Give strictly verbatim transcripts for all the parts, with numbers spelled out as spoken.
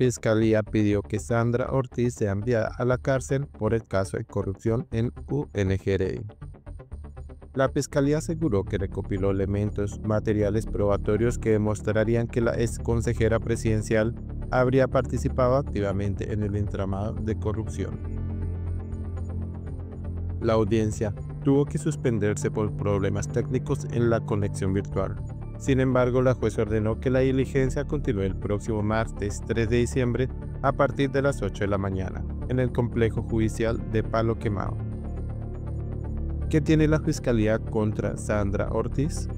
Fiscalía pidió que Sandra Ortiz sea enviada a la cárcel por el caso de corrupción en U N G R D. La Fiscalía aseguró que recopiló elementos materiales probatorios que demostrarían que la ex consejera presidencial habría participado activamente en el entramado de corrupción. La audiencia tuvo que suspenderse por problemas técnicos en la conexión virtual. Sin embargo, la jueza ordenó que la diligencia continúe el próximo martes tres de diciembre a partir de las ocho de la mañana en el complejo judicial de Palo Quemado. ¿Qué tiene la Fiscalía contra Sandra Ortiz?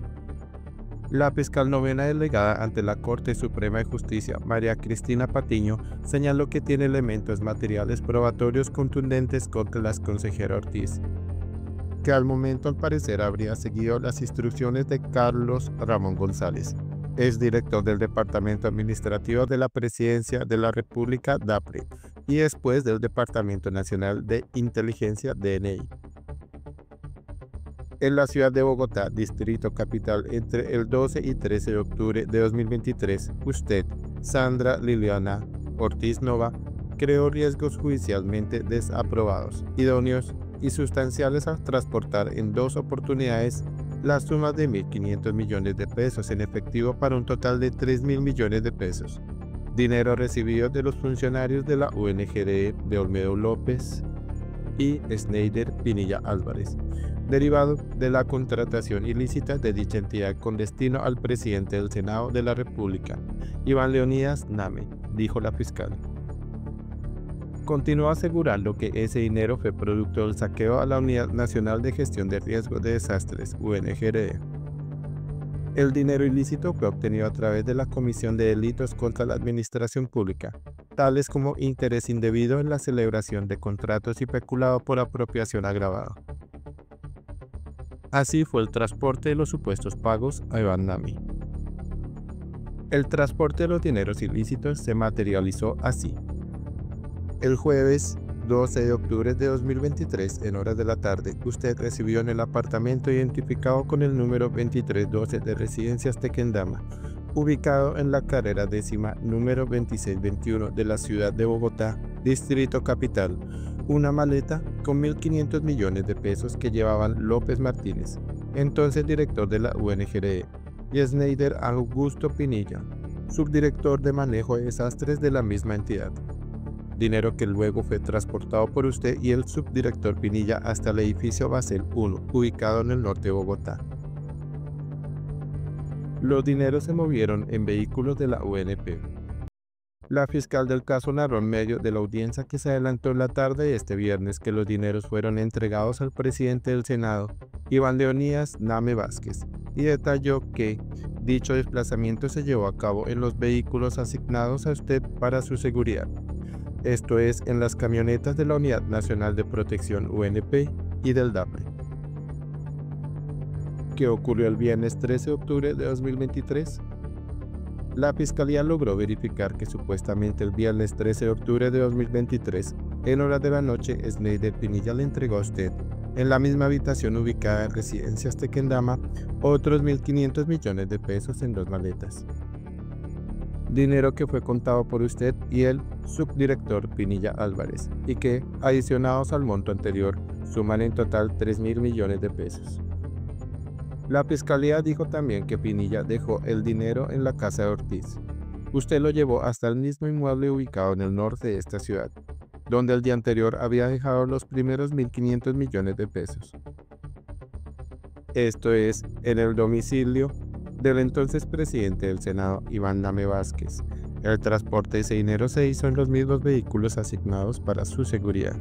La fiscal novena delegada ante la Corte Suprema de Justicia, María Cristina Patiño, señaló que tiene elementos materiales probatorios contundentes contra la consejera Ortiz, que al momento al parecer habría seguido las instrucciones de Carlos Ramón González, exdirector del Departamento Administrativo de la Presidencia de la República, DAPRE, y después del Departamento Nacional de Inteligencia, D N I. En la ciudad de Bogotá, Distrito Capital, entre el doce y trece de octubre de dos mil veintitrés, usted, Sandra Liliana Ortiz Nova, creó riesgos judicialmente desaprobados, idóneos y sustanciales al transportar en dos oportunidades las sumas de mil quinientos millones de pesos en efectivo para un total de tres mil millones de pesos, dinero recibido de los funcionarios de la U N G R D de Olmedo López y Sneyder Pinilla Álvarez, derivado de la contratación ilícita de dicha entidad con destino al presidente del Senado de la República, Iván Leonidas Name, dijo la fiscal. Continuó asegurando que ese dinero fue producto del saqueo a la Unidad Nacional de Gestión de Riesgos de Desastres, U N G R D. El dinero ilícito fue obtenido a través de la comisión de delitos contra la administración pública, tales como interés indebido en la celebración de contratos y peculado por apropiación agravada. Así fue el transporte de los supuestos pagos a Iván Nami. El transporte de los dineros ilícitos se materializó así. El jueves doce de octubre de dos mil veintitrés, en horas de la tarde, usted recibió en el apartamento identificado con el número veintitrés doce de Residencias Tequendama, ubicado en la carrera décima número veintiséis veintiuno de la ciudad de Bogotá, Distrito Capital, una maleta con mil quinientos millones de pesos que llevaban López Martínez, entonces director de la U N G R D, y Sneyder Augusto Pinilla, subdirector de manejo de desastres de la misma entidad. Dinero que luego fue transportado por usted y el subdirector Pinilla hasta el edificio Basel uno, ubicado en el norte de Bogotá. Los dineros se movieron en vehículos de la U N P. La fiscal del caso narró en medio de la audiencia que se adelantó en la tarde de este viernes que los dineros fueron entregados al presidente del Senado, Iván Leonidas Name Vásquez, y detalló que dicho desplazamiento se llevó a cabo en los vehículos asignados a usted para su seguridad, esto es, en las camionetas de la Unidad Nacional de Protección U N P y del DAPRE, que ocurrió el viernes trece de octubre de dos mil veintitrés. La Fiscalía logró verificar que supuestamente el viernes trece de octubre de dos mil veintitrés, en horas de la noche, Sneyder Pinilla le entregó a usted, en la misma habitación ubicada en Residencias Tequendama, otros mil quinientos millones de pesos en dos maletas. Dinero que fue contado por usted y el subdirector Pinilla Álvarez, y que, adicionados al monto anterior, suman en total tres mil millones de pesos. La Fiscalía dijo también que Pinilla dejó el dinero en la casa de Ortiz. Usted lo llevó hasta el mismo inmueble ubicado en el norte de esta ciudad, donde el día anterior había dejado los primeros mil quinientos millones de pesos. Esto es, en el domicilio del entonces presidente del Senado, Iván Name Vásquez. El transporte de ese dinero se hizo en los mismos vehículos asignados para su seguridad.